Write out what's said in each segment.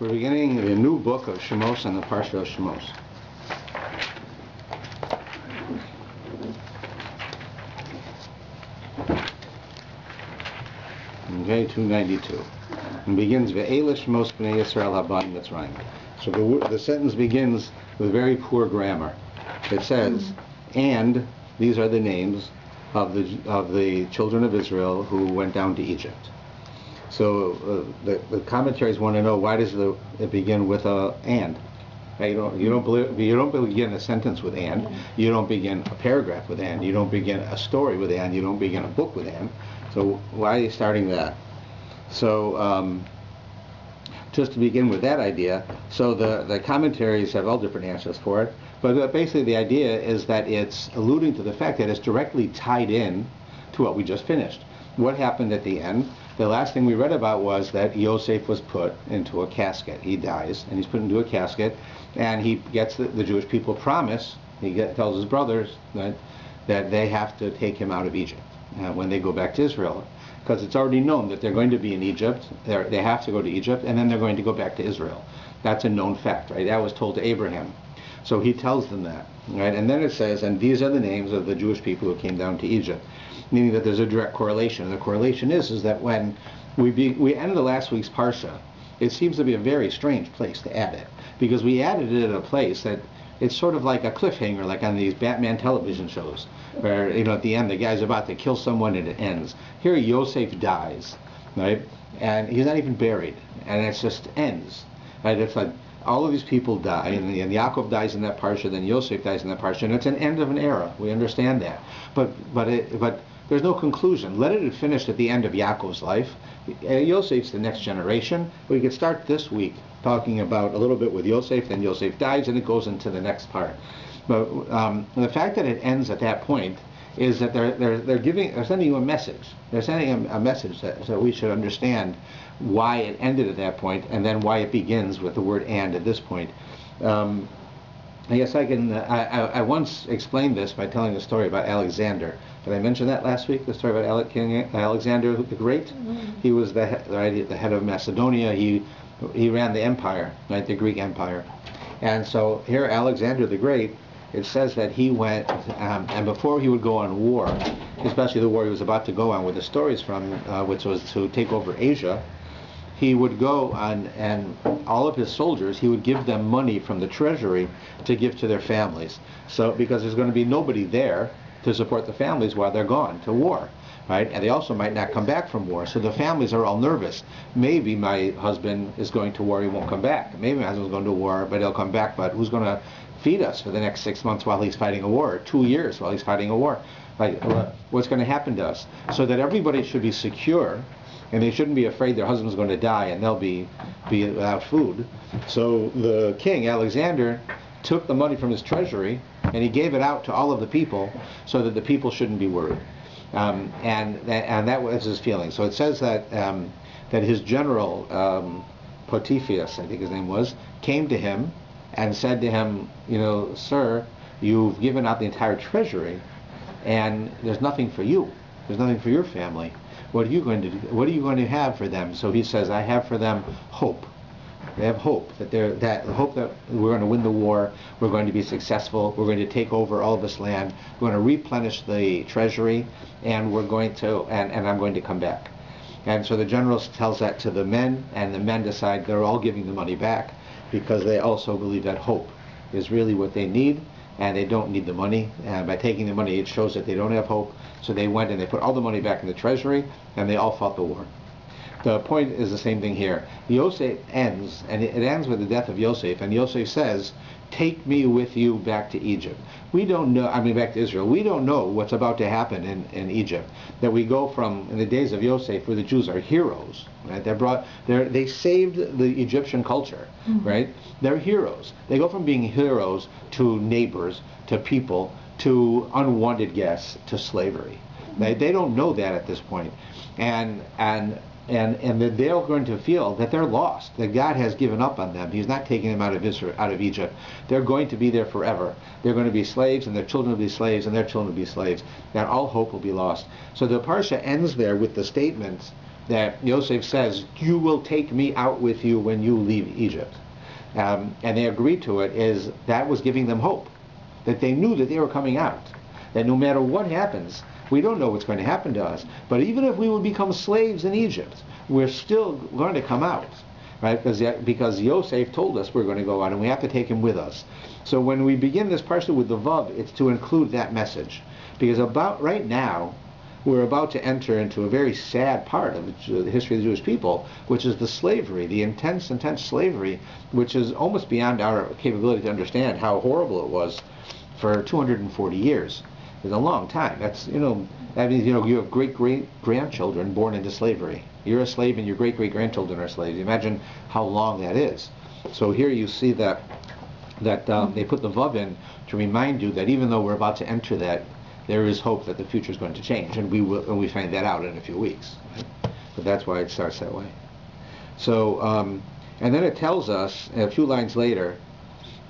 We're beginning a new book of Shemos and the Parsha of Shemos. Okay, 292. And begins Ve'eleh Shemos Bnei Yisrael Haban Mitzrayim. So the sentence begins with very poor grammar. It says, and these are the names of the children of Israel who went down to Egypt. So the commentaries want to know, why does it begin with a and? You don't begin a sentence with and. You don't begin a paragraph with and. You don't begin a story with and. You don't begin a book with and. So why are you starting that? So just to begin with that idea. So the commentaries have all different answers for it. But basically the idea is that it's alluding to the fact that it's directly tied in to what we just finished. What happened at the end? The last thing we read about was that Yosef was put into a casket. He dies, and he's put into a casket, and he gets the Jewish people promise, tells his brothers that they have to take him out of Egypt when they go back to Israel, because it's already known that they're going to be in Egypt, they have to go to Egypt, and then they're going to go back to Israel. That's a known fact, right? That was told to Abraham. So he tells them that, right? And then it says, and these are the names of the Jewish people who came down to Egypt. Meaning that there's a direct correlation. And the correlation is that when we ended the last week's Parsha, it seems to be a very strange place to add it. Because we added it at a place that it's sort of like a cliffhanger, like on these Batman television shows, where, you know, at the end the guy's about to kill someone and it ends. Here Yosef dies, right? And he's not even buried. And it just ends, right? It's like all of these people die, and Yaakov dies in that Parsha, then Yosef dies in that Parsha, and it's an end of an era. We understand that. But there's no conclusion. Let it have finished at the end of Yaakov's life. Yosef's the next generation. We could start this week talking about a little bit with Yosef, then Yosef dies, and it goes into the next part. But the fact that it ends at that point is that they're sending you a message. They're sending a message that we should understand why it ended at that point, and then why it begins with the word and at this point. I guess I can. I once explained this by telling the story about Alexander. Did I mention that last week? The story about Alexander the Great. Mm-hmm. He was the head of Macedonia. He ran the empire, right, the Greek Empire. And so here, Alexander the Great. It says that he went, and before he would go on war, especially the war he was about to go on, where the story's from, which was to take over Asia. He would go on, and all of his soldiers, he would give them money from the treasury to give to their families. So, because there's going to be nobody there to support the families while they're gone to war, right? And they also might not come back from war, so the families are all nervous. Maybe my husband is going to war, he won't come back. Maybe my husband's going to war, but he'll come back, but who's going to feed us for the next 6 months while he's fighting a war, or 2 years while he's fighting a war? Like, what's going to happen to us? So that everybody should be secure, and they shouldn't be afraid their husband's going to die and they'll be without food. So the king, Alexander, took the money from his treasury and he gave it out to all of the people so that the people shouldn't be worried. And that was his feeling. So it says that that his general, Potiphar, I think his name was, came to him and said to him, you know, sir, you've given out the entire treasury and there's nothing for you. There's nothing for your family. What are you going to do? What are you going to have for them? So he says, I have for them hope. They have hope that we're going to win the war, we're going to be successful, we're going to take over all this land, we're going to replenish the treasury, and we're going to and I'm going to come back. And so the general tells that to the men, and the men decide they're all giving the money back because they also believe that hope is really what they need. And they don't need the money, and by taking the money it shows that they don't have hope. So they went and they put all the money back in the treasury, and they all fought the war. The point is the same thing here. Yosef ends, and it ends with the death of Yosef, and Yosef says, take me with you back to Egypt. We don't know, I mean back to Israel. We don't know what's about to happen in Egypt. That we go from, in the days of Yosef, where the Jews are heroes, right? They saved the Egyptian culture, mm-hmm. right? They're heroes. They go from being heroes to neighbors, to people, to unwanted guests, to slavery. They don't know that at this point. And that they're going to feel that they're lost, that God has given up on them. He's not taking them out of Israel, out of Egypt. They're going to be there forever. They're going to be slaves, and their children will be slaves, and their children will be slaves. And all hope will be lost. So the Parsha ends there with the statement that Yosef says, you will take me out with you when you leave Egypt. And they agreed to it, is that was giving them hope, that they knew that they were coming out, that no matter what happens, we don't know what's going to happen to us, but even if we will become slaves in Egypt, we're still going to come out, right? Because Yosef told us we're going to go out, and we have to take him with us. So when we begin this parsha with the Vav, it's to include that message, because about right now, we're about to enter into a very sad part of the history of the Jewish people, which is the slavery, the intense slavery, which is almost beyond our capability to understand how horrible it was for 240 years. It's a long time. That's, you know, that means, you know, you have great-great-grandchildren born into slavery. You're a slave and your great-great-grandchildren are slaves. Imagine how long that is. So here you see that, they put the Vav in to remind you that even though we're about to enter that, there is hope that the future is going to change, and we will, and we find that out in a few weeks. Right? But that's why it starts that way. So, and then it tells us a few lines later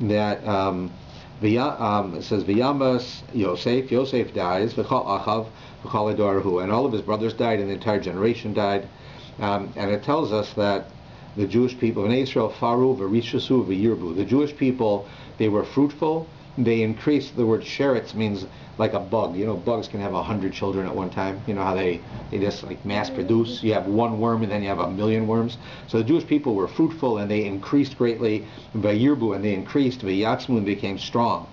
that it says Viyamas Yosef. Yosef dies. Vikal Achav, Vikal Adorahu, and all of his brothers died, and the entire generation died. And it tells us that the Jewish people in Israel, Faruva Rishus, Yirbu. The Jewish people, they were fruitful. They increased. The word Sheretz means like a bug. You know, bugs can have 100 children at one time. You know how they just like mass produce. You have one worm and then you have 1,000,000 worms. So the Jewish people were fruitful and they increased greatly. Vayirbu, and they increased. Vayatzmu, and became strong,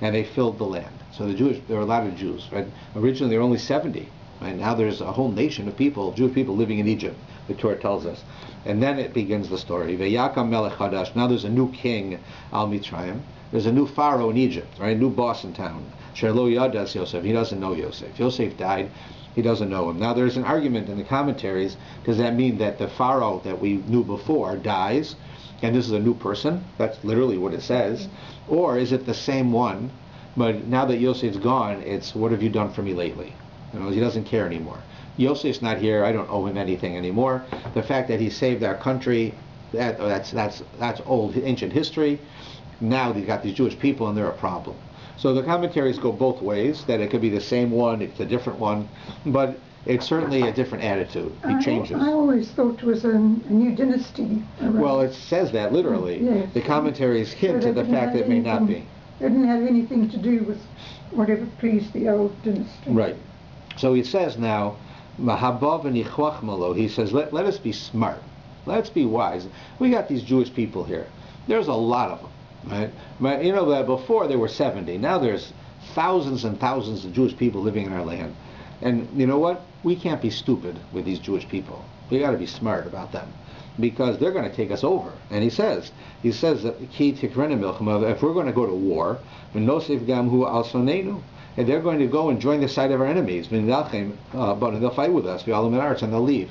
and they filled the land. So the Jewish, there were a lot of Jews. Right? Originally there were only 70, and now there's a whole nation of people, Jewish people living in Egypt. The Torah tells us, and then it begins the story. Vayakam Melech Hadash. Now there's a new king, Al Mitzrayim. There's a new pharaoh in Egypt, right? A new boss in town. Shelo Yadas Yosef. He doesn't know Yosef. Yosef died. He doesn't know him. Now there's an argument in the commentaries. Does that mean that the pharaoh that we knew before dies, and this is a new person? That's literally what it says. Or is it the same one, but now that Yosef's gone, it's what have you done for me lately? You know, he doesn't care anymore. Yosef's not here. I don't owe him anything anymore. The fact that he saved our country, that's old, ancient history. Now they've got these Jewish people and they're a problem. So the commentaries go both ways, that it could be the same one, it's a different one, but it's certainly a different attitude. It changes. I always thought it was a new dynasty. Around. Well, it says that literally. Yes. The commentaries hint to the fact that it may not be. It didn't have anything to do with whatever pleased the old dynasty. Right. So he says now, Mahabav and Yichwach Malo, he says, let us be smart. Let's be wise. We got these Jewish people here. There's a lot of them. Right? But you know that before there were 70. Now there's thousands and thousands of Jewish people living in our land. And you know what? We can't be stupid with these Jewish people. We got to be smart about them, because they're going to take us over. And he says that if we're going to go to war, and they're going to go and join the side of our enemies, but they'll fight with us, and they'll leave.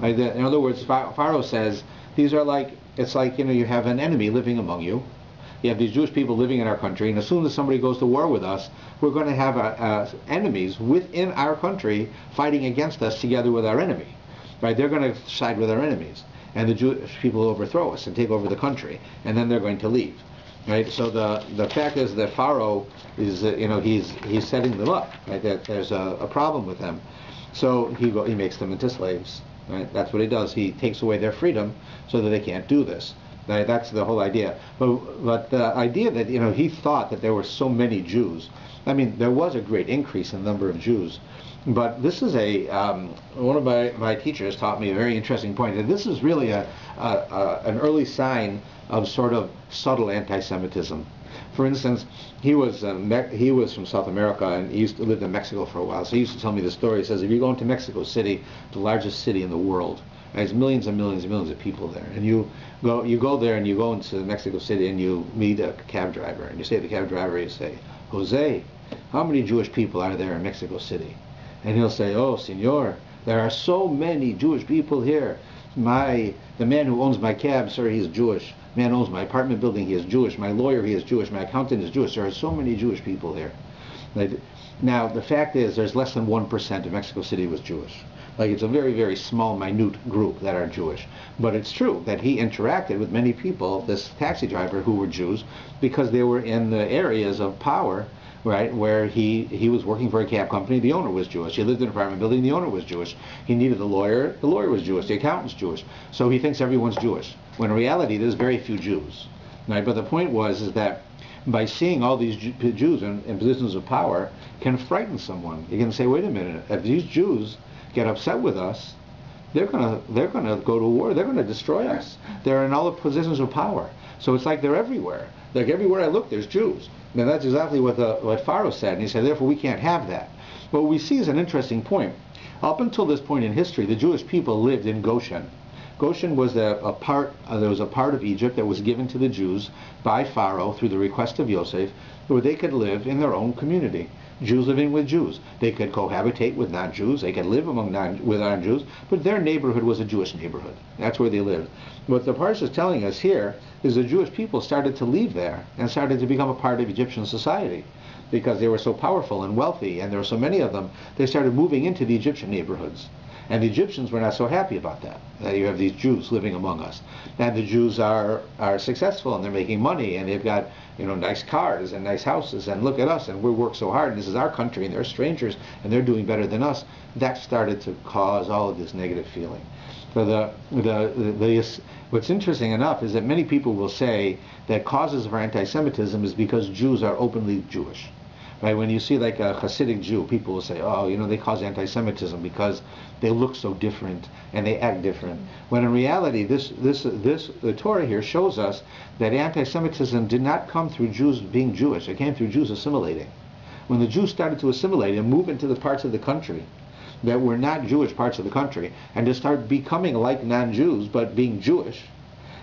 In other words, Pharaoh says these are like, it's like, you know, you have an enemy living among you. You have these Jewish people living in our country, and as soon as somebody goes to war with us, we're going to have enemies within our country fighting against us together with our enemy. Right? They're going to side with our enemies, and the Jewish people overthrow us and take over the country, and then they're going to leave. Right? So the fact is that Pharaoh is, you know, he's setting them up. Right? That there's a problem with them, so he makes them into slaves. Right? That's what he does. He takes away their freedom so that they can't do this. Right? That's the whole idea. But the idea that, you know, he thought that there were so many Jews. I mean, there was a great increase in the number of Jews. But this is one of my teachers taught me a very interesting point, that this is really an early sign of sort of subtle anti-Semitism. For instance, he was from South America, and he used to live in Mexico for a while. So he used to tell me the story. He says, if you go into Mexico City, the largest city in the world, there's millions and millions and millions of people there, and you go there and you go into Mexico City and you meet a cab driver, and you say to the cab driver, you say, Jose, how many Jewish people are there in Mexico City? And he'll say, oh, senor, there are so many Jewish people here. The man who owns my cab, sir, he's Jewish. The man owns my apartment building, he is Jewish. My lawyer, he is Jewish. My accountant is Jewish. There are so many Jewish people here. Now, the fact is, there's less than 1% of Mexico City was Jewish. Like, it's a very, very small, minute group that are Jewish. But it's true that he interacted with many people, this taxi driver, who were Jews, because they were in the areas of power right, where he was working for a cab company. The owner was Jewish. He lived in an apartment building. The owner was Jewish. He needed a lawyer. The lawyer was Jewish. The accountant's Jewish. So he thinks everyone's Jewish, when in reality there's very few Jews, right? But the point was is that by seeing all these Jews in positions of power can frighten someone. You can say, wait a minute, if these Jews get upset with us, they're gonna go to war. They're gonna destroy us. They're in all the positions of power. So it's like they're everywhere. Like everywhere I look, there's Jews. Now that's exactly what Pharaoh said, and he said, therefore we can't have that. But what we see is an interesting point. Up until this point in history, the Jewish people lived in Goshen. Goshen was a part of Egypt that was given to the Jews by Pharaoh through the request of Yosef, where they could live in their own community. Jews living with Jews. They could cohabitate with non-Jews. They could live with non-Jews, but their neighborhood was a Jewish neighborhood. That's where they lived. What the Parsha is telling us here is the Jewish people started to leave there and started to become a part of Egyptian society because they were so powerful and wealthy, and there were so many of them, they started moving into the Egyptian neighborhoods. And the Egyptians were not so happy about that, that you have these Jews living among us. And the Jews are successful, and they're making money, and they've got, you know, nice cars and nice houses, and look at us, and we work so hard, and this is our country, and they're strangers, and they're doing better than us. That started to cause all of this negative feeling. So what's interesting enough is that many people will say that causes of our anti-Semitism is because Jews are openly Jewish. Right, when you see like a Hasidic Jew, people will say, oh, you know, they cause anti-Semitism because they look so different and they act different. When in reality, the Torah here shows us that anti-Semitism did not come through Jews being Jewish. It came through Jews assimilating. When the Jews started to assimilate and move into the parts of the country that were not Jewish parts of the country, and to start becoming like non-Jews but being Jewish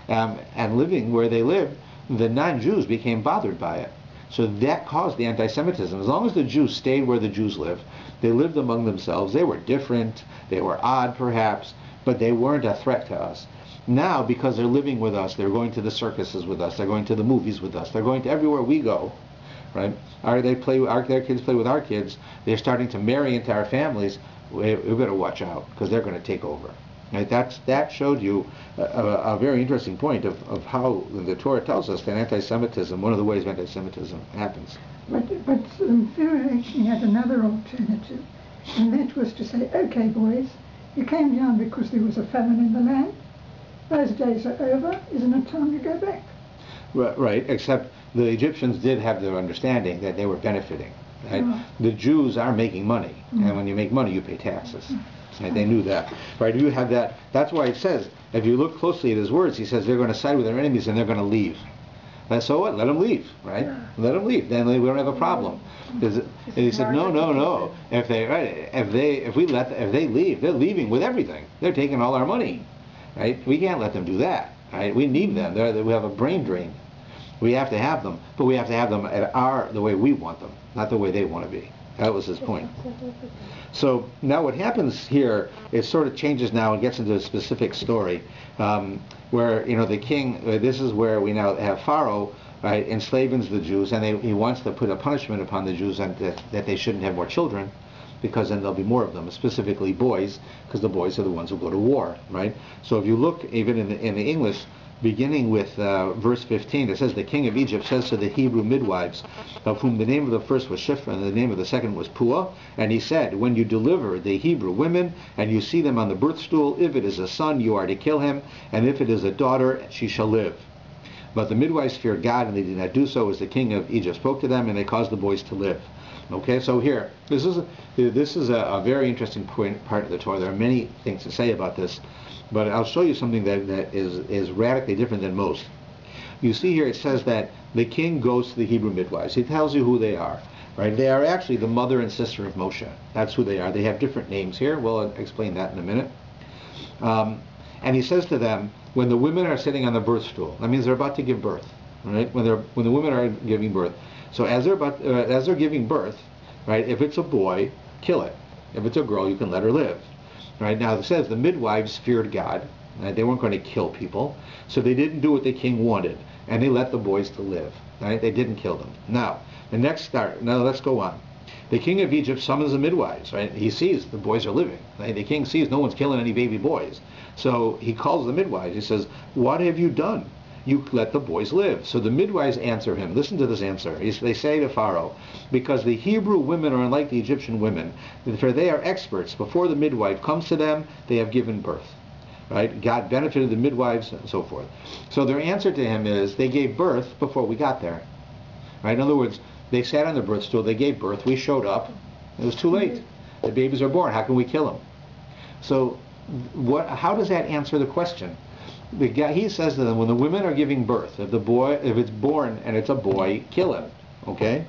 and living where they lived, the non-Jews became bothered by it. So that caused the anti-Semitism. As long as the Jews stayed where the Jews lived, they lived among themselves, they were different, they were odd perhaps, but they weren't a threat to us. Now, because they're living with us, they're going to the circuses with us, they're going to the movies with us, they're going to everywhere we go, right? Their kids play with our kids, they're starting to marry into our families, we've got to watch out, because they're going to take over. Right? That showed you a very interesting point of how the Torah tells us that anti-Semitism, one of the ways of anti-Semitism happens. But Pharaoh actually had another alternative, and that was to say, okay boys, you came down because there was a famine in the land, those days are over, isn't it time to go back? Right, except the Egyptians did have their understanding that they were benefiting. Right? Right. The Jews are making money, and when you make money you pay taxes. And they knew that, right? You have that. That's why it says, if you look closely at his words, he says they're going to side with their enemies and they're going to leave. And so what? Let them leave, right? Yeah. Let them leave. Then we don't have a problem. And he said, no. If they leave, they're leaving with everything. They're taking all our money, right? We can't let them do that, right? We need them. We have a brain drain. We have to have them, but we have to have them at the way we want them, not the way they want to be. That was his point. So now what happens here is sort of changes now and gets into a specific story where, you know, the king, this is where we now have Pharaoh, right, enslaves the Jews, and he wants to put a punishment upon the Jews and that they shouldn't have more children, because then there'll be more of them, specifically boys, because the boys are the ones who go to war, right? So if you look even in the English, beginning with verse 15, it says, the king of Egypt says to the Hebrew midwives, of whom the name of the first was Shifra and the name of the second was Pua, and he said, when you deliver the Hebrew women and you see them on the birth stool, if it is a son, you are to kill him, and if it is a daughter, she shall live. But the midwives feared God, and they did not do so as the king of Egypt spoke to them, and they caused the boys to live. Okay, so here, this is a very interesting part of the Torah. There are many things to say about this, but I'll show you something that is radically different than most. You see here it says that the king goes to the Hebrew midwives. He tells you who they are, right? They are actually the mother and sister of Moshe. That's who they are. They have different names here. We'll explain that in a minute. And he says to them, when the women are sitting on the birth stool, that means they're about to give birth, right? When the women are giving birth. So as they're giving birth, right? If it's a boy, kill it. If it's a girl, you can let her live. Right, now it says the midwives feared God. Right? They weren't going to kill people, so they didn't do what the king wanted, and they let the boys to live. Right? They didn't kill them. Now, let's go on. The king of Egypt summons the midwives. Right? He sees the boys are living. Right? The king sees no one's killing any baby boys, so he calls the midwives. He says, "What have you done? you let the boys live. So the midwives answer him. Listen to this answer. They say to Pharaoh, because the Hebrew women are unlike the Egyptian women, for they are experts. Before the midwife comes to them, they have given birth. Right? God benefited the midwives and so forth. So their answer to him is, they gave birth before we got there. Right? In other words, they sat on the birth stool, they gave birth, we showed up, it was too late. The babies are born, how can we kill them? So how does that answer the question? The guy, he says to them, when the women are giving birth, if it's born and it's a boy, kill him. Okay?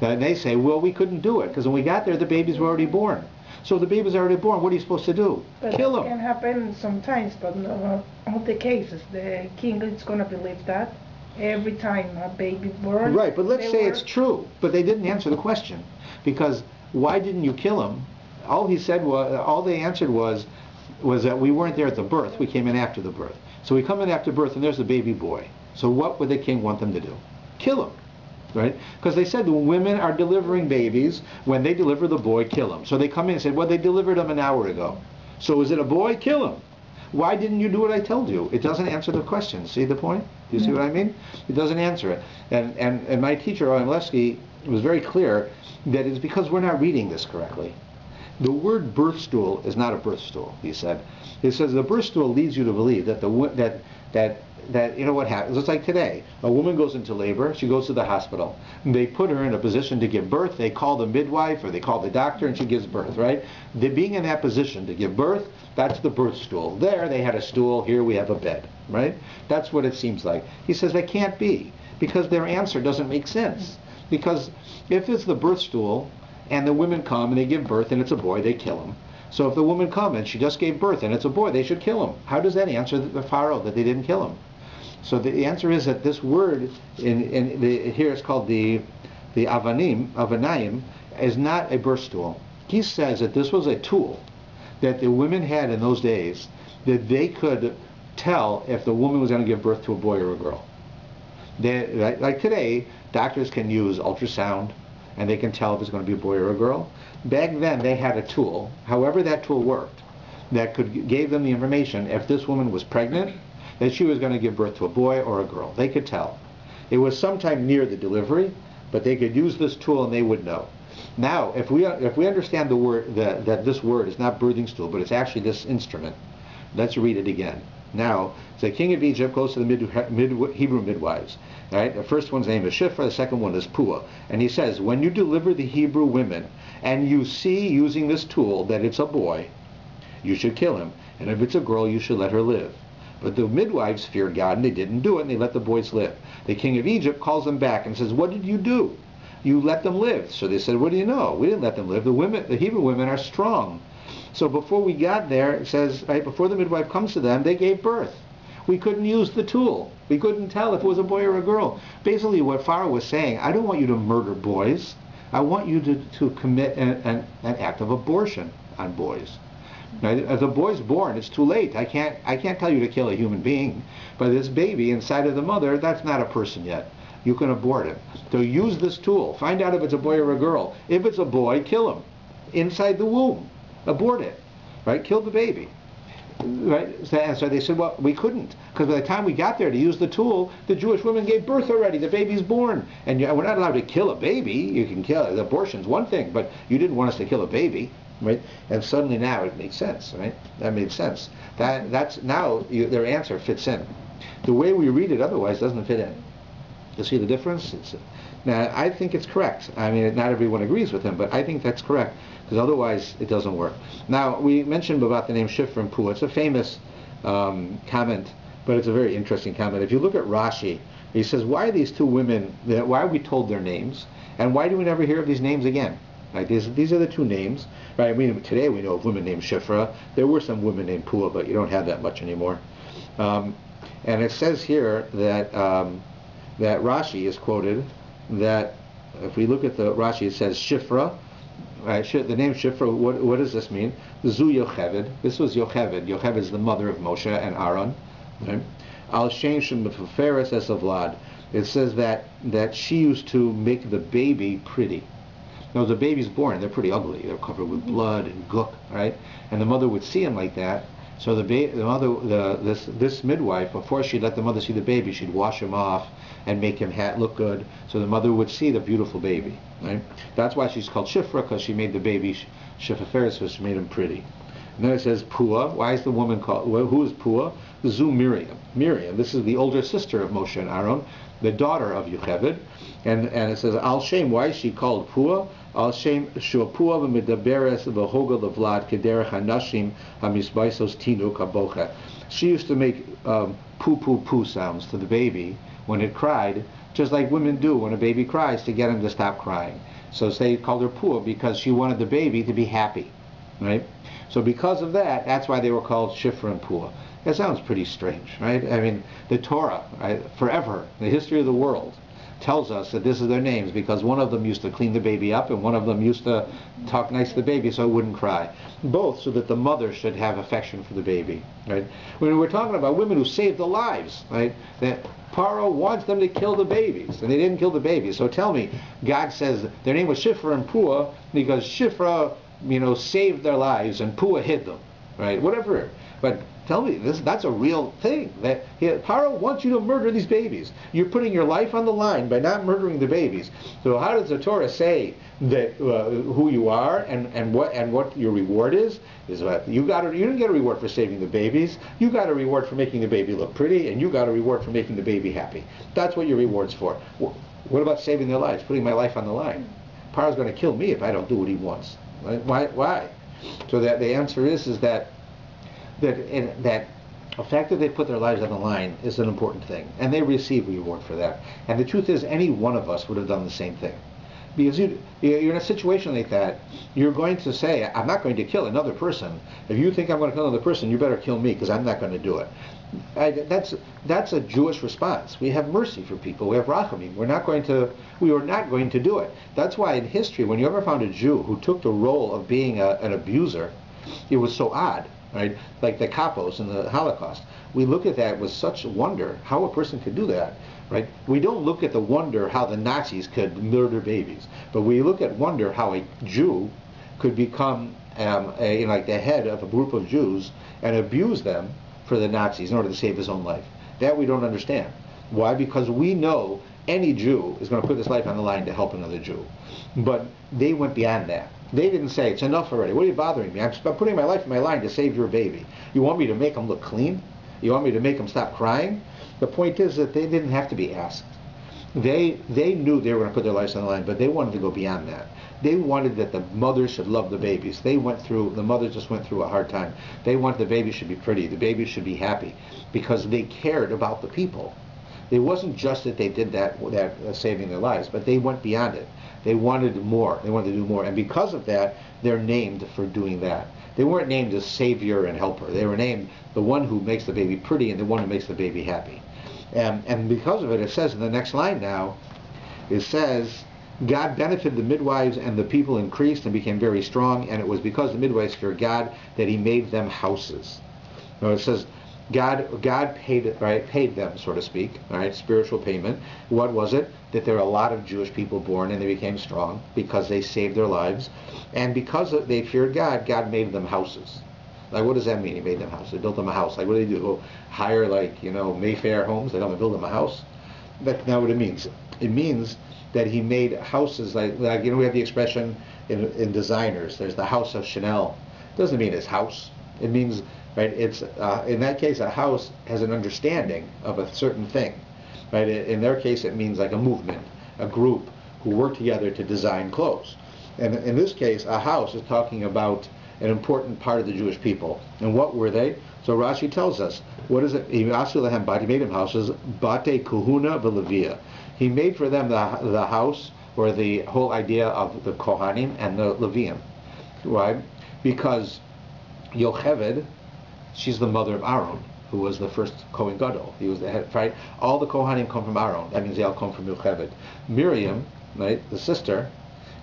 Then they say, well, we couldn't do it, because when we got there, the babies were already born. So the babies are already born, what are you supposed to do? But kill them. It can happen sometimes, but not all the cases. The king is going to believe that every time a baby born. Right, but let's say it's true, but they didn't answer the question. Because why didn't you kill him? All he said was, all they answered was that we weren't there at the birth, we came in after the birth. So we come in after birth and there's the baby boy. So what would the king want them to do? Kill him, right? Because they said the women are delivering babies. When they deliver the boy, kill him. So they come in and say, well, they delivered him an hour ago. So is it a boy? Kill him. Why didn't you do what I told you? It doesn't answer the question. See the point? Do you see what I mean? It doesn't answer it. And my teacher, Owen Levsky, was very clear that it's because we're not reading this correctly. The word birth stool is not a birth stool, he said. He says the birth stool leads you to believe that you know what happens. It's like today. A woman goes into labor, she goes to the hospital. They put her in a position to give birth. They call the midwife or they call the doctor and she gives birth, right? They being in that position to give birth, that's the birth stool. There they had a stool, here we have a bed, right? That's what it seems like. He says that can't be, because their answer doesn't make sense. Because if it's the birth stool, and the women come and they give birth and it's a boy, they kill him. So if the woman comes and she just gave birth and it's a boy, they should kill him. How does that answer the Pharaoh that they didn't kill him? So the answer is that this word, here it's called the Avanaim, is not a birth stool. He says that this was a tool that the women had in those days that they could tell if the woman was going to give birth to a boy or a girl. Like today, doctors can use ultrasound, and they can tell if it's going to be a boy or a girl. Back then they had a tool, however that tool worked, that gave them the information if this woman was pregnant, that she was going to give birth to a boy or a girl. They could tell. It was sometime near the delivery, but they could use this tool and they would know. Now, if we understand the word that this word is not birthing stool, but it's actually this instrument, let's read it again. Now, the king of Egypt goes to the Hebrew midwives. Right? The first one's name is Shifra, the second one is Pua. And he says, when you deliver the Hebrew women, and you see using this tool that it's a boy, you should kill him. And if it's a girl, you should let her live. But the midwives feared God, and they didn't do it, and they let the boys live. The king of Egypt calls them back and says, what did you do? You let them live. So they said, what do you know? We didn't let them live. The Hebrew women are strong. So before we got there, it says, right, before the midwife comes to them, they gave birth. We couldn't use the tool. We couldn't tell if it was a boy or a girl. Basically what Pharaoh was saying, I don't want you to murder boys. I want you to commit an act of abortion on boys. Now, if the boy's born, it's too late. I can't tell you to kill a human being. But this baby inside of the mother, that's not a person yet. You can abort it. So use this tool. Find out if it's a boy or a girl. If it's a boy, kill him. Inside the womb. Abort it, right? Kill the baby, right? So they said, well, we couldn't, because by the time we got there to use the tool, the Jewish women gave birth already. The baby's born, and we're not allowed to kill a baby. You can kill it. Abortion's one thing, but you didn't want us to kill a baby, right? And suddenly now it makes sense, right? That made sense. That's now their answer fits in. The way we read it otherwise doesn't fit in. You see the difference? Now I think it's correct. I mean, not everyone agrees with him, but I think that's correct. Because otherwise it doesn't work. Now, we mentioned about the name Shifra and Pua. It's a famous comment, but it's a very interesting comment. If you look at Rashi, he says, why are these two women, why are we told their names? And why do we never hear of these names again? Right? These are the two names. Right? I mean, today we know of women named Shifra. There were some women named Pua, but you don't have that much anymore. And it says here that, that Rashi is quoted, that if we look at the Rashi, it says Shifra. Right, the name Shifra, what does this mean? Zu Yocheved. This was Yocheved. Yocheved is the mother of Moshe and Aaron. Al Shem Shem B'Feres Es Avlad. It says that she used to make the baby pretty. Now the baby's born, they're pretty ugly. They're covered with blood and gook, right? And the mother would see him like that, So this midwife, before she let the mother see the baby, she'd wash him off and make him look good, so the mother would see the beautiful baby. Right? That's why she's called Shifra, because she made the baby Shifaferis, which made him pretty. And then it says Pua. Why is the woman called? Well, who is Pua? Zu Miriam. Miriam. This is the older sister of Moshe and Aaron, the daughter of Yocheved. And it says Al Shem. Why is she called Pua? Al Shem Shua Pua v'medaberes v'hogel levlad kederech hanashim hamisbaisos tinu kabocha. She used to make poo poo poo sounds to the baby when it cried, just like women do when a baby cries to get him to stop crying. So they called her Pua because she wanted the baby to be happy, right? So because of that, that's why they were called Shifra and Pua. That sounds pretty strange, right? I mean, the Torah, right, forever, the history of the world, tells us that this is their names because one of them used to clean the baby up and one of them used to talk nice to the baby so it wouldn't cry. Both so that the mother should have affection for the baby, right? When we're talking about women who saved the lives, right? That Pharaoh wants them to kill the babies, and they didn't kill the babies. So tell me, God says their name was Shifra and Pua because Shifra, you know, saved their lives and Pua hid them, right? Whatever. But tell me, that's a real thing. That Pharaoh wants you to murder these babies. You're putting your life on the line by not murdering the babies. So how does the Torah say that who you are and what your reward is? Is what you didn't get a reward for saving the babies. You got a reward for making the baby look pretty, and you got a reward for making the baby happy. That's what your reward's for. What about saving their lives? Putting my life on the line. Pharaoh's going to kill me if I don't do what he wants. Why? So that the answer is that the fact that they put their lives on the line is an important thing, and they receive reward for that. And the truth is, any one of us would have done the same thing, because you're in a situation like that. You're going to say, "I'm not going to kill another person." If you think I'm going to kill another person, you better kill me, because I'm not going to do it. That's a Jewish response. We have mercy for people. We have rachamim. We are not going to do it. That's why in history, when you ever found a Jew who took the role of being an abuser, it was so odd, right? Like the capos in the Holocaust. We look at that with such wonder, how a person could do that, right? We don't look at the wonder how the Nazis could murder babies, but we look at wonder how a Jew could become like the head of a group of Jews and abuse them for the Nazis in order to save his own life. That we don't understand. Why? Because we know any Jew is going to put his life on the line to help another Jew. But they went beyond that. They didn't say, it's enough already. What are you bothering me? I'm putting my life on my line to save your baby. You want me to make him look clean? You want me to make him stop crying? The point is that they didn't have to be asked. They knew they were going to put their lives on the line, but they wanted to go beyond that. They wanted that the mother should love the babies. The mother just went through a hard time. They wanted the baby should be pretty. The baby should be happy, because they cared about the people. It wasn't just that they did that saving their lives, but they went beyond it. They wanted more. They wanted to do more. And because of that, they're named for doing that. They weren't named as savior and helper. They were named the one who makes the baby pretty and the one who makes the baby happy. And because of it, it says in the next line now, it says, God benefited the midwives, and the people increased and became very strong, and it was because the midwives feared God that he made them houses. Now it says, God paid them, so to speak, right? Spiritual payment. What was it? That there were a lot of Jewish people born, and they became strong because they saved their lives, and because they feared God, God made them houses. Like, what does that mean? He made them houses. They built them a house. Like, what do they do? Go hire, like, you know, Mayfair homes? They don't build them a house. That's not what it means. It means that he made houses, like you know, we have the expression in designers. There's the house of Chanel. It doesn't mean his house. It means, right, it's in that case a house has an understanding of a certain thing, right? In their case it means like a movement, a group who work together to design clothes. And in this case a house is talking about an important part of the Jewish people. And what were they? So Rashi tells us, what is it? He made him houses, bate kuhuna v'levia. He made for them the house, or the whole idea of the Kohanim and the Levium. Why? Because Yocheved, she's the mother of Aaron, who was the first Kohen Gadol. He was the head, right? All the Kohanim come from Aaron. That means they all come from Yocheved. Miriam, right, the sister,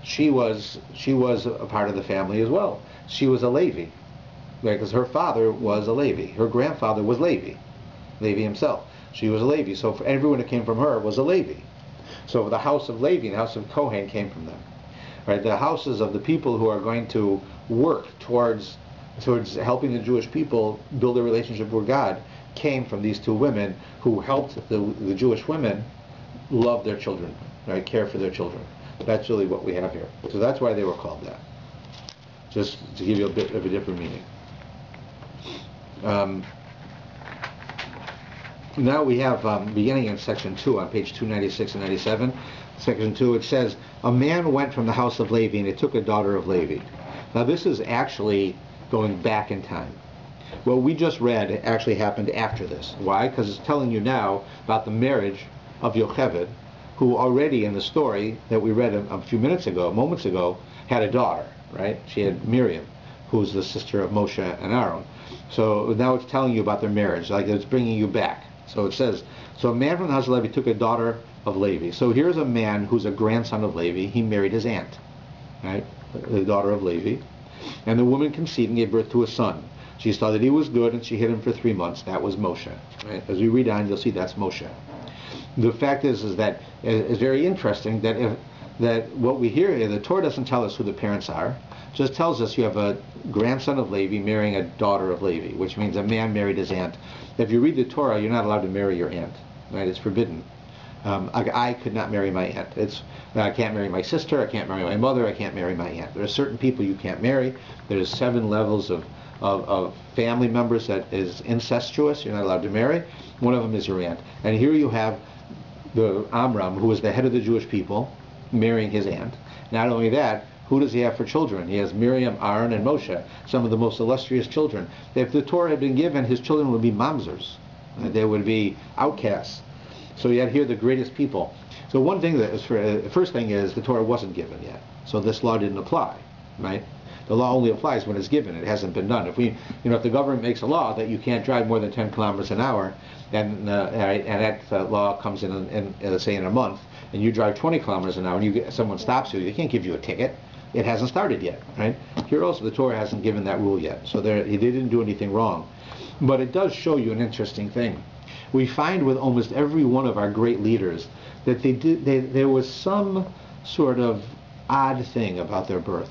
she was a part of the family as well. She was a Levi, right? Because her father was a Levi. Her grandfather was Levi himself. She was a Levi, so for everyone that came from her was a Levi. So the house of Levi and the house of Kohen came from them. Right? The houses of the people who are going to work towards towards helping the Jewish people build a relationship with God came from these two women who helped the Jewish women love their children, right? Care for their children. That's really what we have here. So that's why they were called that. Just to give you a bit of a different meaning. Now we have, beginning in section 2 on page 296 and 97, section 2, it says, a man went from the house of Levi and he took a daughter of Levi. Now this is actually going back in time. What we just read actually happened after this. Why? Because it's telling you now about the marriage of Yocheved, who already in the story that we read a few moments ago, had a daughter, right? She had Miriam, who's the sister of Moshe and Aaron. So now it's telling you about their marriage, like it's bringing you back. So it says, so a man from the house of Levi took a daughter of Levi. So here's a man who's a grandson of Levi. He married his aunt, right? The daughter of Levi. And the woman conceived and gave birth to a son. She saw that he was good and she hid him for 3 months. That was Moshe. Right? As we read on, you'll see that's Moshe. The fact is that it's very interesting that what we hear here, the Torah doesn't tell us who the parents are. It just tells us you have a grandson of Levi marrying a daughter of Levi, which means a man married his aunt. If you read the Torah, you're not allowed to marry your aunt. Right? It's forbidden. I could not marry my aunt. I can't marry my sister, I can't marry my mother, I can't marry my aunt. There are certain people you can't marry. There's 7 levels of family members that is incestuous, you're not allowed to marry. One of them is your aunt. And here you have the Amram, who is the head of the Jewish people, marrying his aunt. Not only that, who does he have for children? He has Miriam, Aaron, and Moshe, some of the most illustrious children. If the Torah had been given, his children would be mamzers. They would be outcasts. So yet here the greatest people. So one thing that is the first thing is the Torah wasn't given yet. So this law didn't apply, right? The law only applies when it's given. It hasn't been done. If we, if the government makes a law that you can't drive more than 10 kilometers an hour, and that law comes in say in a month, and you drive 20 kilometers an hour, and someone stops you, they can't give you a ticket. It hasn't started yet, right? Here also the Torah hasn't given that rule yet. So they didn't do anything wrong. But it does show you an interesting thing. We find with almost every one of our great leaders that there was some sort of odd thing about their birth,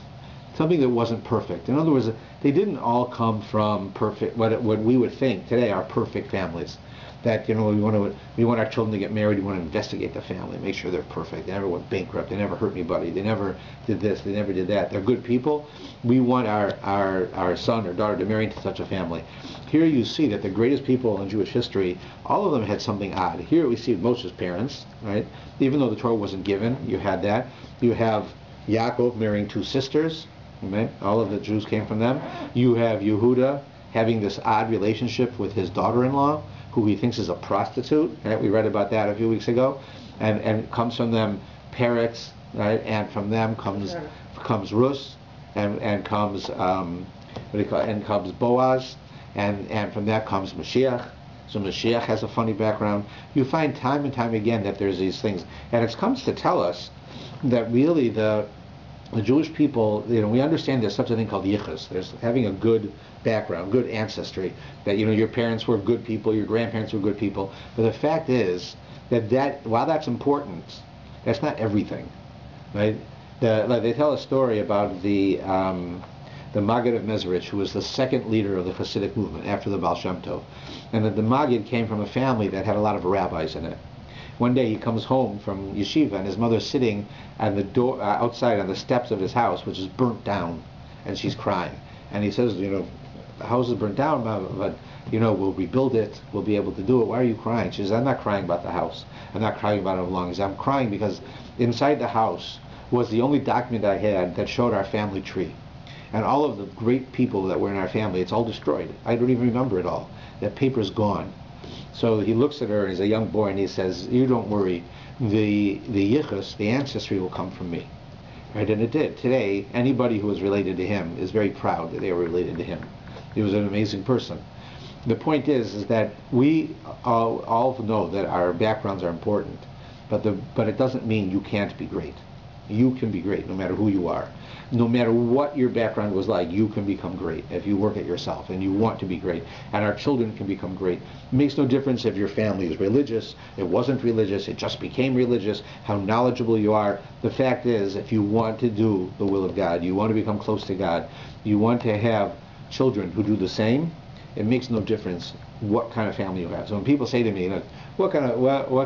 something that wasn't perfect. In other words, they didn't all come from perfect, what we would think today are perfect families. That we want our children to get married, we want to investigate the family, make sure they're perfect, they never went bankrupt, they never hurt anybody, they never did this, they never did that, they're good people. We want our son or daughter to marry into such a family. Here you see that the greatest people in Jewish history, all of them had something odd. Here we see Moshe's parents, right? Even though the Torah wasn't given, you had that. You have Yaakov marrying 2 sisters, right? All of the Jews came from them. You have Yehuda having this odd relationship with his daughter-in-law, who he thinks is a prostitute, right? We read about that a few weeks ago, and comes from them parrots, right? And from them comes Rus, and comes and comes Boaz, and from that comes Mashiach. So Mashiach has a funny background. You find time and time again that there's these things, and it comes to tell us that really the Jewish people, we understand there's such a thing called yichus. There's having a good background, good ancestry, that your parents were good people, your grandparents were good people. But the fact is that while that's important, that's not everything, right? They tell a story about the Maggid of Mezrich, who was the second leader of the Hasidic movement after the Baal Shem Tov, and that the Maggid came from a family that had a lot of rabbis in it. One day he comes home from yeshiva and his mother's sitting at the door, outside on the steps of his house, which is burnt down, and she's crying. And he says, the house is burnt down, but we'll rebuild it, we'll be able to do it. Why are you crying? She says, I'm not crying about the house. I'm not crying about it long. He says, I'm crying because inside the house was the only document I had that showed our family tree. And all of the great people that were in our family, it's all destroyed. I don't even remember it all. That paper's gone. So he looks at her, and he's a young boy, and he says, you don't worry, the yichus, the ancestry, will come from me. Right? And it did. Today, anybody who is related to him is very proud that they were related to him. He was an amazing person. The point is that we all know that our backgrounds are important, but it doesn't mean you can't be great. You can be great no matter who you are. No matter what your background was like, you can become great if you work at yourself and you want to be great. And our children can become great. It makes no difference if your family is religious, it wasn't religious, it just became religious, how knowledgeable you are. The fact is, if you want to do the will of God, you want to become close to God, you want to have children who do the same, it makes no difference what kind of family you have. So when people say to me, look, what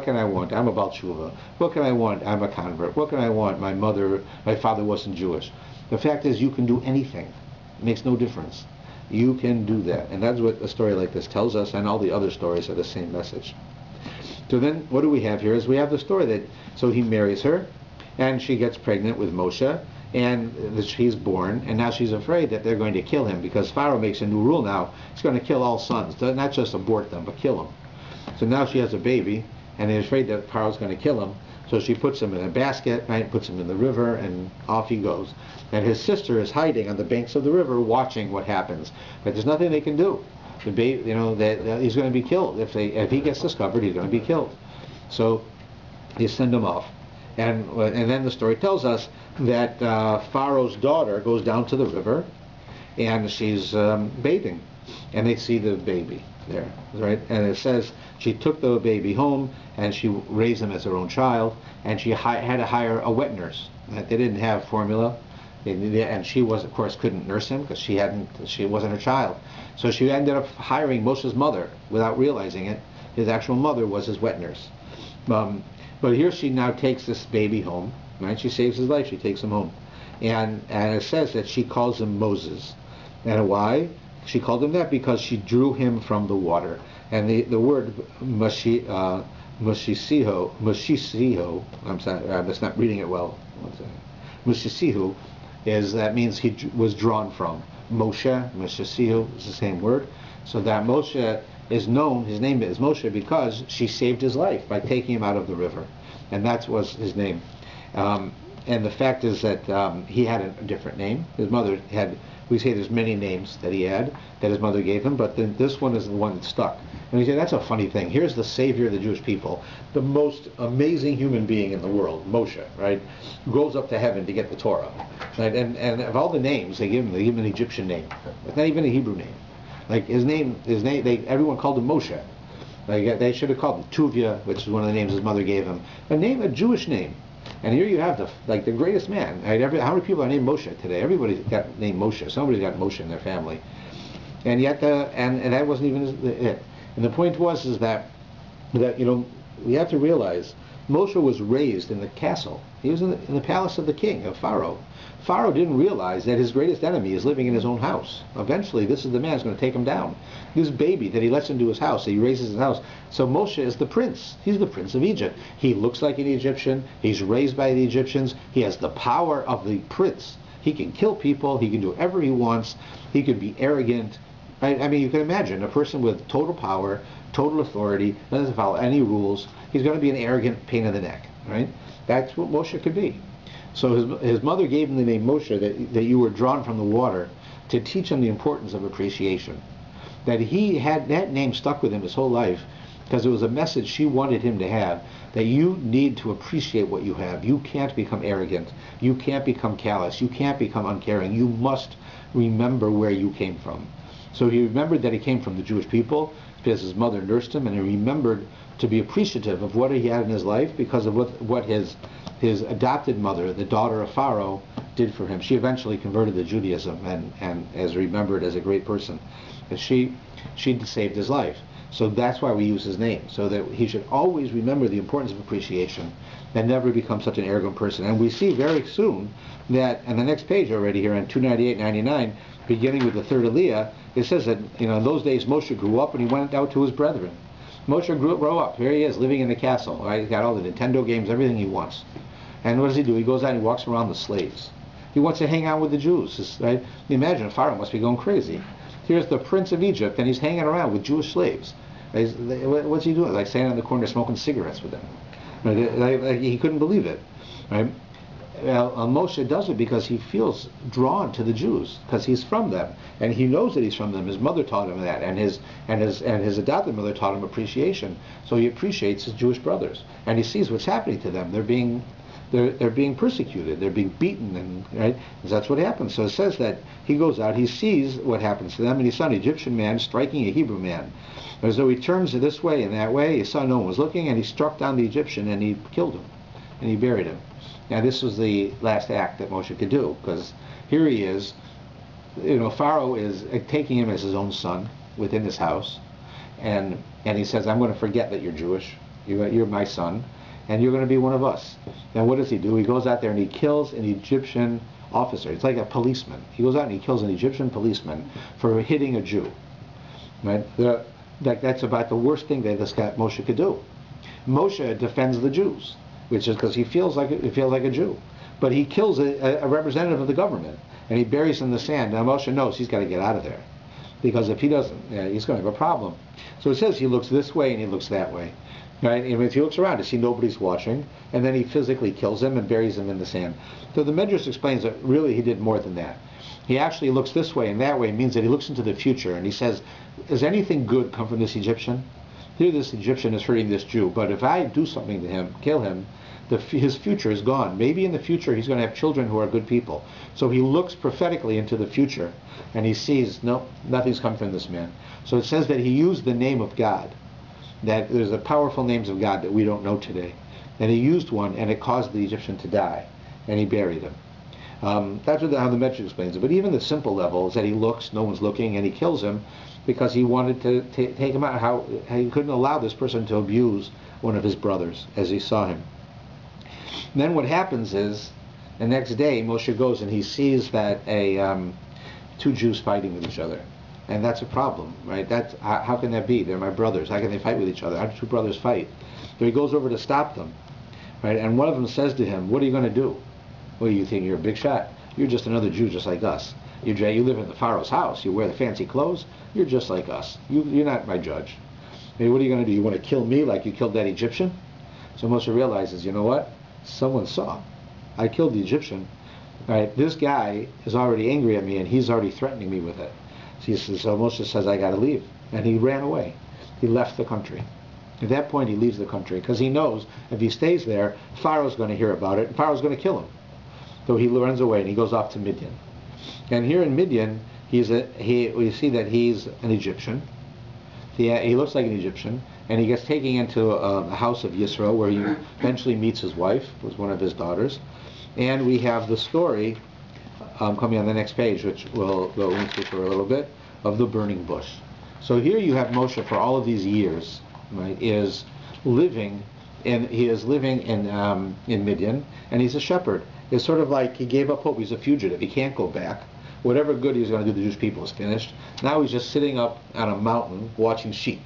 can I want? I'm a Baal Tshuva. What can I want? I'm a convert. What can I want? My mother, my father wasn't Jewish. The fact is, you can do anything. It makes no difference. You can do that. And that's what a story like this tells us, and all the other stories are the same message. So then what do we have here is we have the story that, so he marries her, and she gets pregnant with Moshe, and she's born, and now she's afraid that they're going to kill him, because Pharaoh makes a new rule now. He's going to kill all sons, not just abort them, but kill them. So now she has a baby, and they're afraid that Pharaoh's going to kill him, so she puts him in a basket, and puts him in the river, and off he goes. And his sister is hiding on the banks of the river, watching what happens. But there's nothing they can do. The baby, you know, that he's going to be killed. If he gets discovered, he's going to be killed. So they send him off. And then the story tells us that Pharaoh's daughter goes down to the river, and she's bathing, and they see the baby there, right? And it says she took the baby home, and she raised him as her own child, and she had to hire a wet nurse. They didn't have formula, and she was, of course, couldn't nurse him because she wasn't her child. So she ended up hiring Moshe's mother without realizing it. His actual mother was his wet nurse. But here she now takes this baby home, right? She saves his life, she takes him home. And it says that she calls him Moses. And why? She called him that because she drew him from the water. And the word Mashisiho, I'm sorry, I'm just not reading it well. Mashisihu, that means he was drawn from. Moshe, Mashisihu, is the same word. So that Moshe is known, his name is Moshe, because she saved his life by taking him out of the river. And that was his name. And the fact is that he had a different name. His mother had, we say there's many names that he had, that his mother gave him, but then this one is the one that stuck. And we say, that's a funny thing. Here's the savior of the Jewish people, the most amazing human being in the world, Moshe, right? Goes up to heaven to get the Torah, right? And of all the names they give him an Egyptian name. It's not even a Hebrew name. Like his name. Everyone called him Moshe. Like they should have called him Tuvia, which is one of the names his mother gave him. A Jewish name. And here you have the greatest man. Right? How many people are named Moshe today? Everybody's got named Moshe. Somebody's got Moshe in their family. And yet, and that wasn't even it. And the point was that you know, we have to realize Moshe was raised in the castle. He was in the palace of the king, of Pharaoh. Pharaoh didn't realize that his greatest enemy is living in his own house. Eventually, this is the man who's going to take him down. This baby that he lets into his house, that he raises in his house. So Moshe is the prince. He's the prince of Egypt. He looks like an Egyptian. He's raised by the Egyptians. He has the power of the prince. He can kill people. He can do whatever he wants. He can be arrogant. Right? I mean, you can imagine a person with total power, total authority, doesn't follow any rules. He's going to be an arrogant pain in the neck, right? That's what Moshe could be. So his mother gave him the name Moshe, that you were drawn from the water, to teach him the importance of appreciation. That he had that name stuck with him his whole life because it was a message she wanted him to have, that you need to appreciate what you have. You can't become arrogant. You can't become callous. You can't become uncaring. You must remember where you came from. So he remembered that he came from the Jewish people because his mother nursed him, and he remembered to be appreciative of what he had in his life because of what his adopted mother, the daughter of Pharaoh, did for him. She eventually converted to Judaism and is remembered as a great person. And she saved his life. So that's why we use his name, so that he should always remember the importance of appreciation and never become such an arrogant person. And we see very soon that, on the next page already here, on 298-99, beginning with the third Aliyah, it says that, you know, in those days Moshe grew up and he went out to his brethren. Moshe grew up. Here he is living in the castle. Right? He's got all the Nintendo games, everything he wants. And what does he do? He goes out and he walks around the slaves. He wants to hang out with the Jews. Right? Imagine, Pharaoh must be going crazy. Here's the prince of Egypt, and he's hanging around with Jewish slaves. What's he doing? Like standing on the corner smoking cigarettes with them. Like, he couldn't believe it. Right? Moshe does it because he feels drawn to the Jews, because he's from them, and he knows that he's from them. His mother taught him that, and his adopted mother taught him appreciation. So he appreciates his Jewish brothers, and he sees what's happening to them. They're being persecuted, they're being beaten, and right? That's what happens. So it says that he goes out, he sees what happens to them, and he saw an Egyptian man striking a Hebrew man. And so he turns this way and that way, he saw no one was looking, and he struck down the Egyptian, and he killed him, and he buried him. Now this was the last act that Moshe could do, because here he is you know, Pharaoh is taking him as his own son within his house, and he says, I'm going to forget that you're Jewish. You're my son, and you're going to be one of us. And what does he do? He goes out there and he kills an Egyptian officer. It's like a policeman. He goes out and he kills an Egyptian policeman for hitting a Jew. Right? That's about the worst thing that this guy Moshe could do. Moshe defends the Jews, which is because he feels like a Jew. But he kills a representative of the government, and he buries in the sand. Now Moshe knows he's got to get out of there, because if he doesn't, he's going to have a problem. So it says he looks this way and he looks that way. Right? And if he looks around to see nobody's watching, and then he physically kills him and buries him in the sand. So the Medrash explains that really he did more than that. He actually looks this way and that way. It means that he looks into the future and he says, does anything good come from this Egyptian? Here this Egyptian is hurting this Jew, but if I do something to him, kill him, his future is gone. Maybe in the future he's going to have children who are good people. So he looks prophetically into the future and he sees, no, nothing's come from this man. So it says that he used the name of God, that there's the powerful names of God that we don't know today. And he used one and it caused the Egyptian to die, and he buried him. That's how the Medrash explains it. But even the simple level is that he looks, no one's looking, and he kills him because he wanted to take him out. How he couldn't allow this person to abuse one of his brothers as he saw him. And then what happens is, the next day Moshe goes and he sees that two Jews fighting with each other. And that's a problem, right? That's, how can that be? They're my brothers. How can they fight with each other? How do two brothers fight? So he goes over to stop them, right? And one of them says to him, what are you going to do? Well, you think you're a big shot. You're just another Jew just like us. You live in the Pharaoh's house. You wear the fancy clothes. You're just like us. You're not my judge. I mean, what are you going to do? You want to kill me like you killed that Egyptian? So Moshe realizes, you know what? Someone saw. I killed the Egyptian. All right, this guy is already angry at me, and he's already threatening me with it. So Moshe says, I got to leave. And he ran away. He left the country. At that point, he leaves the country because he knows if he stays there, Pharaoh's going to hear about it, and Pharaoh's going to kill him. So he runs away, and he goes off to Midian. And here in Midian, we see that he's an Egyptian. He looks like an Egyptian, and he gets taken into the house of Yisrael, where he eventually meets his wife, who was one of his daughters. And we have the story coming on the next page, which we'll go into for a little bit, of the burning bush. So here you have Moshe for all of these years, right, is living in Midian, and he's a shepherd. It's sort of like he gave up hope. He's a fugitive. He can't go back. Whatever good he was going to do to the Jewish people is finished. Now he's just sitting up on a mountain watching sheep.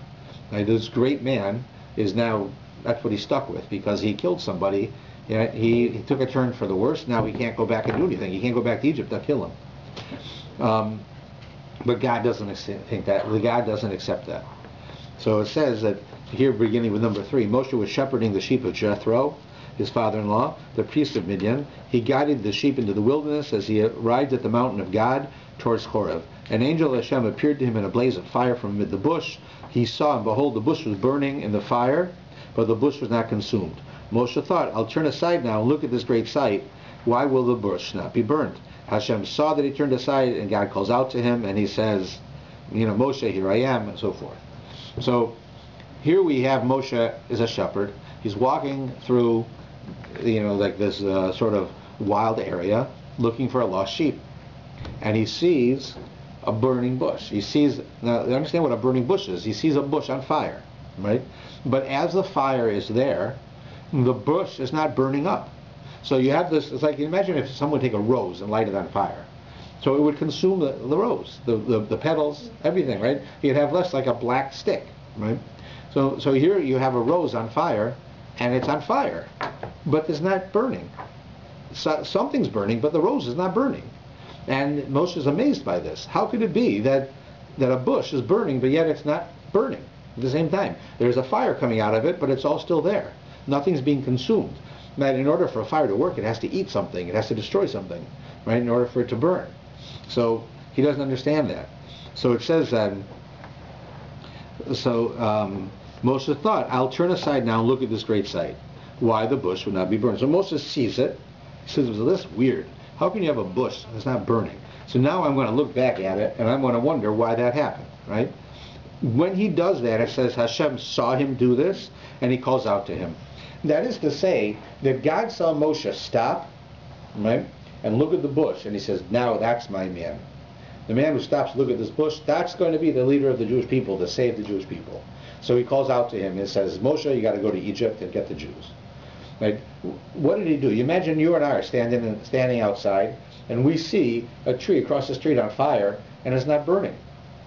Now, this great man is now, that's what he's stuck with, because he killed somebody. Yeah, he took a turn for the worse. Now he can't go back and do anything. He can't go back to Egypt. They'll kill him. But God doesn't think that. God doesn't accept that. So it says that here, beginning with number 3, Moshe was shepherding the sheep of Jethro, his father-in-law, the priest of Midian. He guided the sheep into the wilderness as he arrived at the mountain of God towards Horeb. An angel of Hashem appeared to him in a blaze of fire from amid the bush. He saw, and behold, the bush was burning in the fire, but the bush was not consumed. Moshe thought, I'll turn aside now and look at this great sight. Why will the bush not be burned? Hashem saw that he turned aside, and God calls out to him, and he says, you know, Moshe, here I am, and so forth. So here we have Moshe is a shepherd. He's walking through, you know, like this sort of wild area, looking for a lost sheep. And he sees a burning bush. Now understand what a burning bush is. He sees a bush on fire, right? But as the fire is there, the bush is not burning up. So you have this, it's like, imagine if someone would take a rose and light it on fire. So it would consume the rose, the petals, everything, right? You'd have less like a black stick, right? So here you have a rose on fire, and it's on fire, but it's not burning. So, something's burning, but the rose is not burning. And Moshe is amazed by this. How could it be that a bush is burning, but yet it's not burning at the same time? There's a fire coming out of it, but it's all still there. Nothing's being consumed. Now, in order for a fire to work, it has to eat something. It has to destroy something, right, in order for it to burn. So he doesn't understand that. So it says that, Moshe thought, I'll turn aside now and look at this great sight. Why the bush would not be burned. So Moshe sees it. He says, well, that's weird. How can you have a bush that's not burning? So now I'm going to look back at it, and I'm going to wonder why that happened, right? When he does that, it says Hashem saw him do this, and he calls out to him. That is to say that God saw Moshe stop, right, and look at the bush, and he says, now that's my man. The man who stops to look at this bush, that's going to be the leader of the Jewish people to save the Jewish people. So he calls out to him and says, Moshe, you got to go to Egypt and get the Jews. Right? What did he do? You imagine you and I are standing outside, and we see a tree across the street on fire, and it's not burning.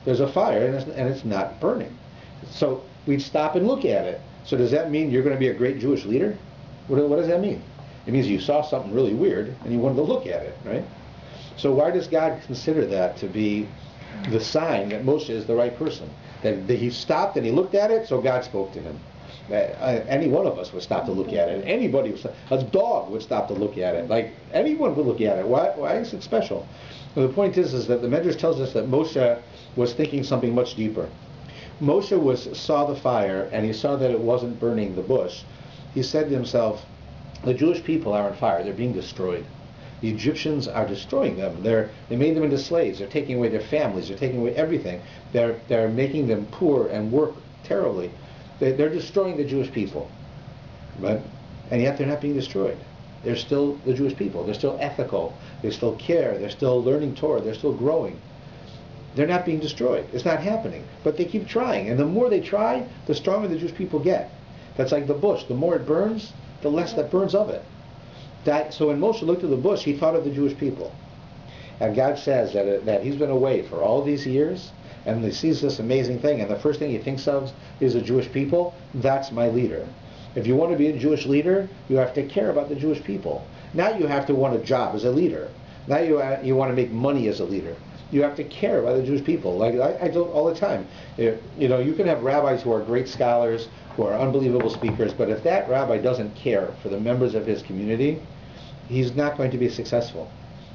There's a fire, and it's not burning. So we'd stop and look at it. So does that mean you're going to be a great Jewish leader? What does that mean? It means you saw something really weird, and you wanted to look at it, right? So why does God consider that to be the sign that Moshe is the right person? That he stopped and he looked at it, so God spoke to him. Any one of us would stop to look at it. Anybody, a dog would stop to look at it. Like, anyone would look at it. Why is it special? Well, the point is that the Medrash tells us that Moshe was thinking something much deeper. Moshe saw the fire, and he saw that it wasn't burning the bush. He said to himself, the Jewish people are on fire. They're being destroyed. The Egyptians are destroying them. They made them into slaves. They're taking away their families. They're taking away everything. They're making them poor and work terribly. They're destroying the Jewish people, right? And yet they're not being destroyed. They're still the Jewish people. They're still ethical. They still care. They're still learning Torah. They're still growing. They're not being destroyed. It's not happening. But they keep trying. And the more they try, the stronger the Jewish people get. That's like the bush. The more it burns, the less that burns of it. So when Moshe looked at the bush, he thought of the Jewish people. And God says that he's been away for all these years, and he sees this amazing thing, and the first thing he thinks of is the Jewish people. That's my leader. If you want to be a Jewish leader, you have to care about the Jewish people. Now you have to want a job as a leader. Now you want to make money as a leader. You have to care about the Jewish people. Like I do all the time. You can have rabbis who are great scholars, who are unbelievable speakers, but if that rabbi doesn't care for the members of his community, he's not going to be successful.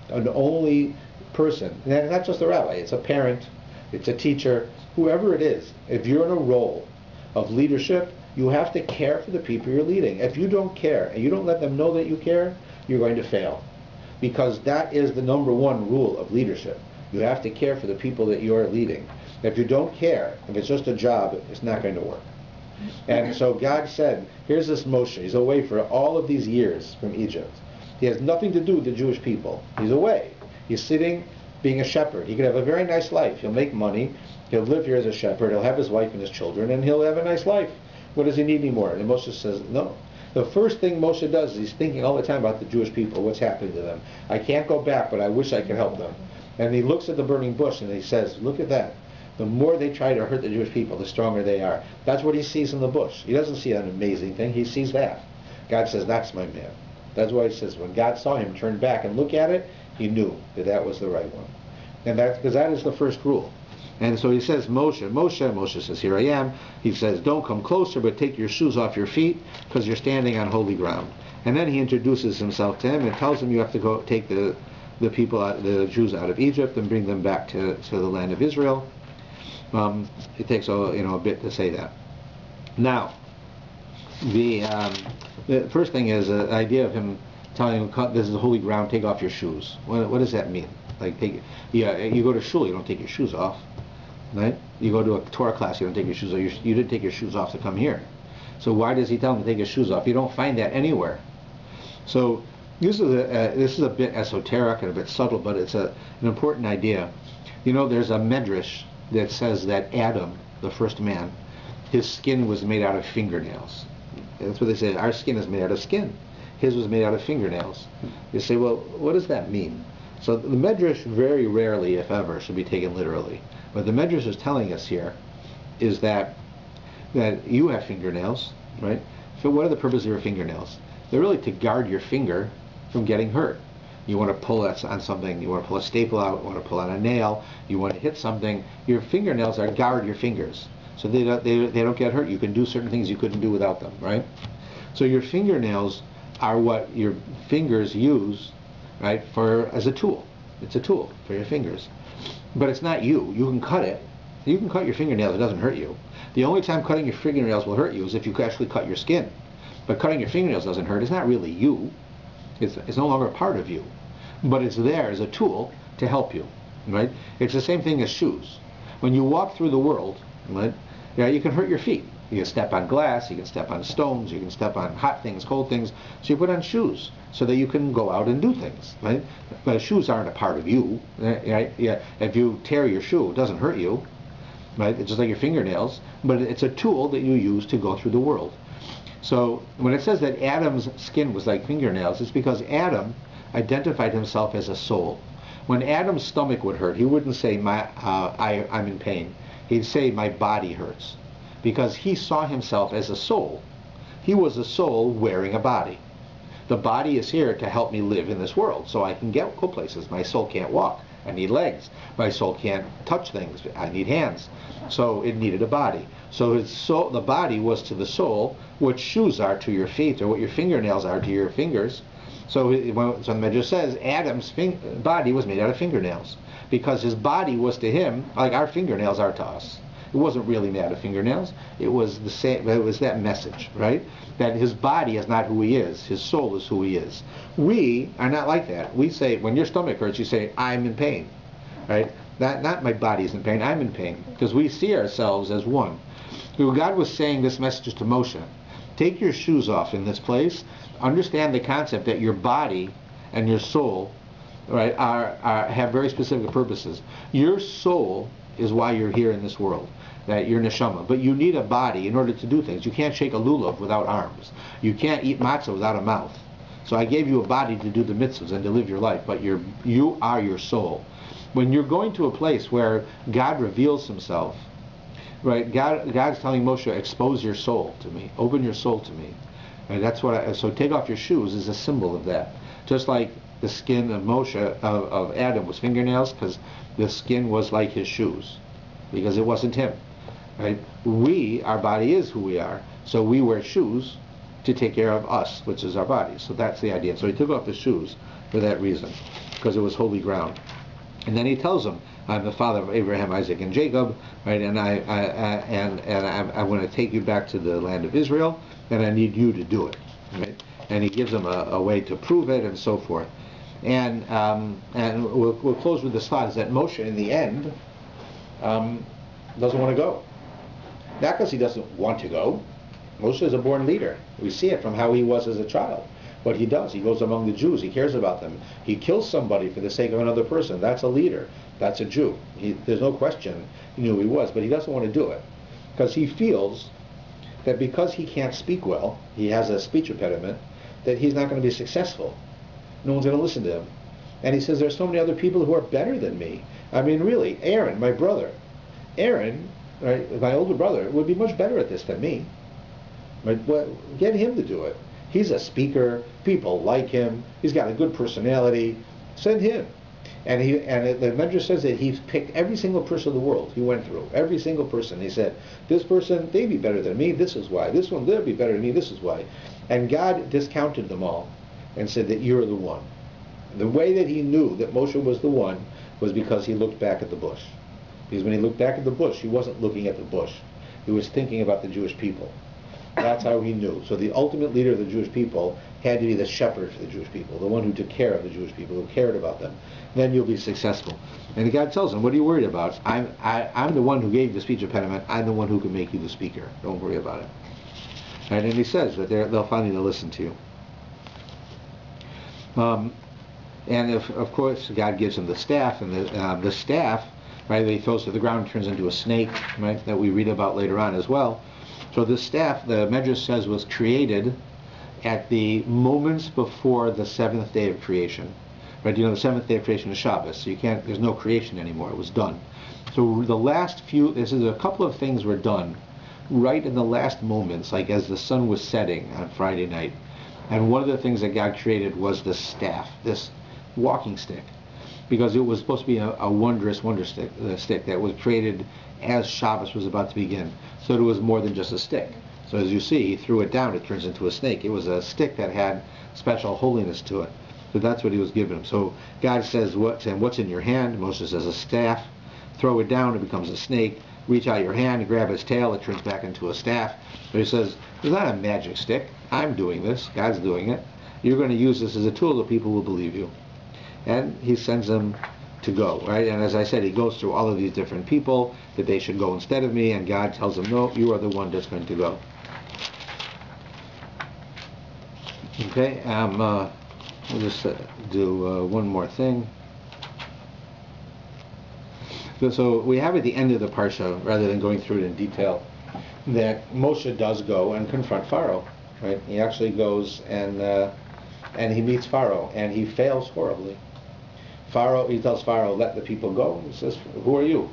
The only person, and that's not just the rabbi, it's a parent, it's a teacher, whoever it is, if you're in a role of leadership, you have to care for the people you're leading. If you don't care, and you don't let them know that you care, you're going to fail. Because that is the number one rule of leadership. You have to care for the people that you're leading. If you don't care, if it's just a job, it's not going to work. And so God said, here's this Moshe. He's away for all of these years from Egypt. He has nothing to do with the Jewish people. He's away. He's sitting, being a shepherd. He could have a very nice life. He'll make money. He'll live here as a shepherd. He'll have his wife and his children, and he'll have a nice life. What does he need anymore? And Moshe says, no. The first thing Moshe does is he's thinking all the time about the Jewish people, what's happening to them. I can't go back, but I wish I could help them. And he looks at the burning bush, and he says, look at that. The more they try to hurt the Jewish people, the stronger they are. That's what he sees in the bush. He doesn't see an amazing thing. He sees that. God says, that's my man. That's why he says, when God saw him turn back and look at it, he knew that that was the right one. And that's because that is the first rule. And so he says, Moshe says, here I am. He says, don't come closer, but take your shoes off your feet, because you're standing on holy ground. And then he introduces himself to him and tells him, you have to go take the people, the Jews out of Egypt and bring them back to the land of Israel. It takes a bit to say that. Now, the first thing is the idea of him telling him, this is holy ground, take off your shoes. What does that mean? Like, you go to shul, you don't take your shoes off, right? You go to a Torah class, you don't take your shoes off. You didn't take your shoes off to come here. So why does he tell him to take his shoes off? You don't find that anywhere. So this is a bit esoteric and a bit subtle, but it's an important idea. There's a Medrash that says that Adam, the first man, his skin was made out of fingernails. That's what they say. Our skin is made out of skin. His was made out of fingernails. You say, well, what does that mean? So the Medrash very rarely, if ever, should be taken literally. What the Medrash is telling us here is that you have fingernails, right? So what are the purposes of your fingernails? They're really to guard your finger from getting hurt. You want to pull on something, you want to pull a staple out, you want to pull on a nail, you want to hit something. Your fingernails are guard your fingers. So they don't get hurt. You can do certain things you couldn't do without them, right? So your fingernails are what your fingers use, right, as a tool. It's a tool for your fingers. But it's not you. You can cut it. You can cut your fingernails. It doesn't hurt you. The only time cutting your fingernails will hurt you is if you actually cut your skin. But cutting your fingernails doesn't hurt. It's not really you. It's no longer a part of you. But it's there as a tool to help you, right? It's the same thing as shoes. When you walk through the world, right, yeah, you can hurt your feet. You can step on glass, you can step on stones, you can step on hot things, cold things. So you put on shoes so that you can go out and do things, right? But shoes aren't a part of you, right? Yeah, if you tear your shoe, it doesn't hurt you, right? It's just like your fingernails, but it's a tool that you use to go through the world. So when it says that Adam's skin was like fingernails, it's because Adam identified himself as a soul. When Adam's stomach would hurt, he wouldn't say, I'm in pain. He'd say, my body hurts. Because he saw himself as a soul. He was a soul wearing a body. The body is here to help me live in this world so I can go places. My soul can't walk. I need legs. My soul can't touch things. I need hands. So it needed a body. So his soul, the body was to the soul what shoes are to your feet or what your fingernails are to your fingers. So the Medrash says Adam's body was made out of fingernails because his body was to him like our fingernails are to us. It wasn't really made out of fingernails. It was the same. It was that message, right? That his body is not who he is. His soul is who he is. We are not like that. We say when your stomach hurts, you say I'm in pain, right? Not my body is in pain. I'm in pain because we see ourselves as one. God was saying this message to Moshe: take your shoes off in this place. Understand the concept that your body and your soul, right, have very specific purposes. Your soul is why you're here in this world, that you're neshama. But you need a body in order to do things. You can't shake a lulav without arms. You can't eat matzah without a mouth. So I gave you a body to do the mitzvahs and to live your life, but you are your soul. When you're going to a place where God reveals himself, right, God's telling Moshe, expose your soul to me. Open your soul to me. And that's what so take off your shoes is a symbol of that. Just like the skin of Moshe, of Adam, was fingernails, because the skin was like his shoes, because it wasn't him, right? Our body is who we are, so we wear shoes to take care of us, which is our body. So that's the idea. So he took off his shoes for that reason, because it was holy ground. And then he tells him, I'm the father of Abraham, Isaac, and Jacob, right? And I want to take you back to the land of Israel, and I need you to do it, right? And he gives him a way to prove it, and so forth. And we'll close with this thought, is that Moshe, in the end, doesn't want to go. Not because he doesn't want to go. Moshe is a born leader. We see it from how he was as a child. But he does. He goes among the Jews. He cares about them. He kills somebody for the sake of another person. That's a leader. That's a Jew. There's no question he knew he was, but he doesn't want to do it. Because he feels that because he can't speak well, he has a speech impediment, that he's not going to be successful. No one's going to listen to him. And he says, there's so many other people who are better than me. I mean, really, Aaron, my brother. Aaron, right, my older brother, would be much better at this than me. Right? Well, get him to do it. He's a speaker. People like him. He's got a good personality. Send him. And the Medrash says that he picked every single person in the world he went through. Every single person. He said, this person, they'd be better than me. This is why. This one, they'd be better than me. This is why. And God discounted them all and said that you're the one. The way that he knew that Moshe was the one was because he looked back at the bush. Because when he looked back at the bush, he wasn't looking at the bush. He was thinking about the Jewish people. That's how he knew. So the ultimate leader of the Jewish people had to be the shepherd for the Jewish people, the one who took care of the Jewish people, who cared about them. Then you'll be successful. And God tells him, what are you worried about? I'm the one who gave the speech impediment. I'm the one who can make you the speaker. Don't worry about it. Right? And he says that they'll finally listen to you. Of course, God gives him the staff, and the staff, right, that he throws to the ground turns into a snake, right, that we read about later on as well. So this staff, the Medrash says, was created at the moments before the seventh day of creation. Right? You know, the seventh day of creation is Shabbos, so you can't. There's no creation anymore. It was done. So the last few. This is a couple of things were done right in the last moments, like as the sun was setting on Friday night. And one of the things that God created was the staff, this walking stick, because it was supposed to be a wondrous wonder stick, the stick that was created as Shabbos was about to begin. So it was more than just a stick. So as you see, he threw it down, it turns into a snake. It was a stick that had special holiness to it. So that's what he was giving him. So God says, what's in your hand? Moshe says, a staff. Throw it down, it becomes a snake. Reach out your hand, grab its tail, it turns back into a staff. So he says, it's not a magic stick. I'm doing this. God's doing it. You're going to use this as a tool that people will believe you. And he sends them to go, right? And as I said, he goes through all of these different people that they should go instead of me, and God tells him, no, you are the one that's going to go. Okay, we'll just do one more thing. So we have at the end of the Parsha, rather than going through it in detail, that Moshe does go and confront Pharaoh, right? He actually goes and he meets Pharaoh, and he fails horribly. Pharaoh, he tells Pharaoh, let the people go. He says, who are you?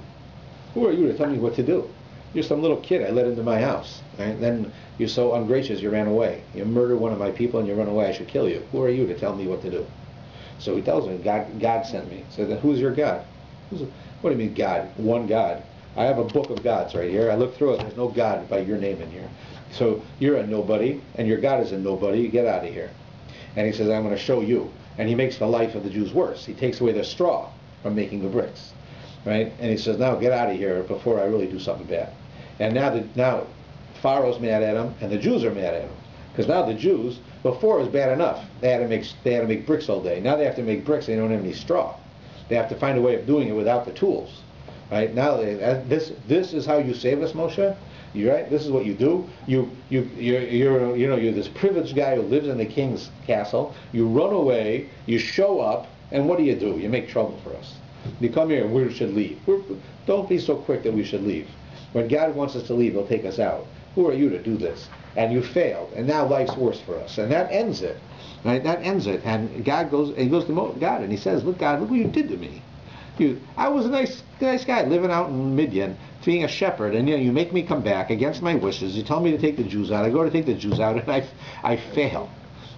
Who are you to tell me what to do? You're some little kid I let into my house. Right? Then you're so ungracious, you ran away. You murdered one of my people and you run away, I should kill you. Who are you to tell me what to do? So he tells him, God sent me. So then, who's your God? What do you mean God? One God. I have a book of gods right here. I look through it. There's no God by your name in here. So you're a nobody, and your God is a nobody. You get out of here. And he says, I'm going to show you. And he makes the life of the Jews worse. He takes away their straw from making the bricks, right? And he says, now get out of here before I really do something bad. And now Pharaoh's mad at him, and the Jews are mad at him. Because now the Jews, before it was bad enough, they had to make bricks all day. Now they have to make bricks, they don't have any straw. They have to find a way of doing it without the tools, right? Now this is how you save us, Moshe. You right? This is what you do. You're this privileged guy who lives in the king's castle. You run away. You show up, and what do? You make trouble for us. You come here, and we should leave. Don't be so quick that we should leave. When God wants us to leave, He'll take us out. Who are you to do this? And you failed, and now life's worse for us, and that ends it. Right? That ends it. And God goes, and he goes to God, and he says, "Look, God, look what you did to me. I was a nice guy living out in Midian, being a shepherd, and you make me come back against my wishes. You tell me to take the Jews out. I go to take the Jews out, and I fail,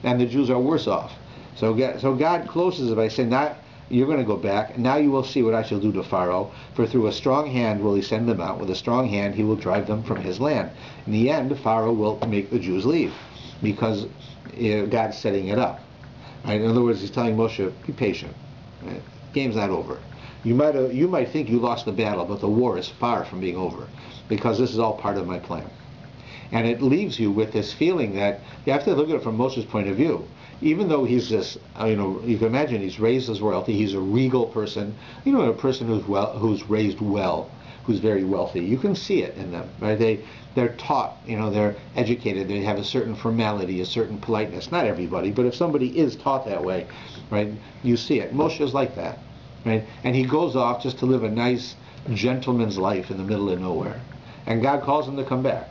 and the Jews are worse off. So God closes it by saying, "Now you're going to go back. Now you will see what I shall do to Pharaoh. For through a strong hand will he send them out. With a strong hand he will drive them from his land. In the end, Pharaoh will make the Jews leave, because." God's setting it up. Right? In other words, he's telling Moshe, be patient. Right? Game's not over. You might think you lost the battle, but the war is far from being over, because this is all part of my plan. And it leaves you with this feeling that you have to look at it from Moshe's point of view. Even though he's this, you can imagine he's raised as royalty. He's a regal person, a person who's raised well, who's very wealthy. You can see it in them. Right? They're taught, they're educated, they have a certain formality, a certain politeness. Not everybody, but if somebody is taught that way, right, you see it. Moshe is like that, right? And he goes off just to live a nice gentleman's life in the middle of nowhere. And God calls him to come back.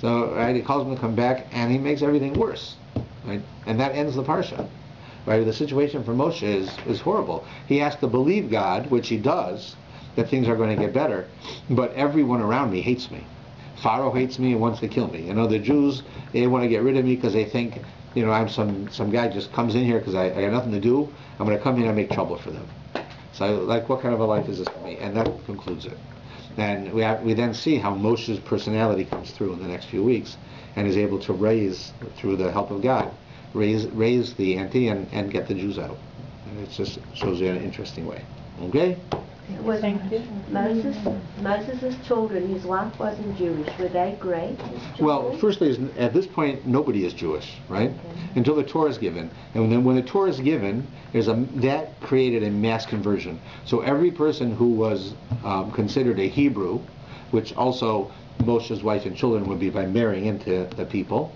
So, right, he calls him to come back, and he makes everything worse, right? And that ends the Parsha, right? The situation for Moshe is horrible. He has to believe God, which he does, that things are going to get better, but everyone around me hates me. Pharaoh hates me and wants to kill me. The Jews, they want to get rid of me because they think, I'm some guy just comes in here because I got nothing to do. I'm going to come in and make trouble for them. So, like, what kind of a life is this for me? And that concludes it. And we then see how Moshe's personality comes through in the next few weeks, and is able to raise, through the help of God, raise the ante and get the Jews out. And it just shows you in an interesting way. Okay? Was Moses' children, his wife wasn't Jewish, were they great? Well, firstly, at this point, nobody is Jewish, right? Okay. Until the Torah is given. And then when the Torah is given, that created a mass conversion. So every person who was considered a Hebrew, which also Moshe's wife and children would be by marrying into the people,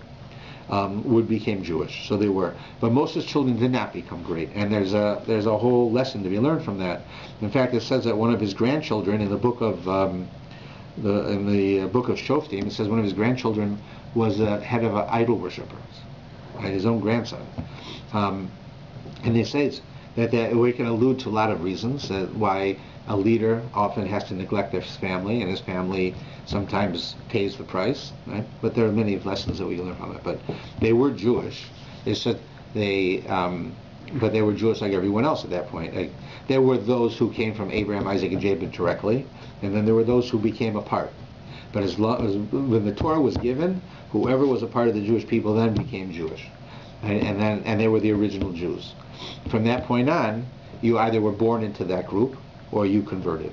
would became Jewish, so they were. But Moses' children did not become great, and there's a whole lesson to be learned from that. In fact, it says that one of his grandchildren in the book of Shoftim, it says one of his grandchildren was the head of an idol worshiper, right? His own grandson, and they say that we can allude to a lot of reasons why a leader often has to neglect their family, and his family sometimes pays the price, right? But there are many lessons that we learn from it. But they were Jewish. It's just but they were Jewish like everyone else at that point. Like, there were those who came from Abraham, Isaac, and Jacob directly, and then there were those who became a part. But as long as when the Torah was given, whoever was a part of the Jewish people then became Jewish, and they were the original Jews. From that point on, you either were born into that group, or you converted.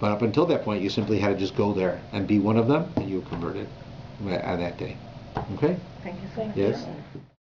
But up until that point, you simply had to just go there and be one of them, and you converted on that day. Okay? Thank you so much. Yes?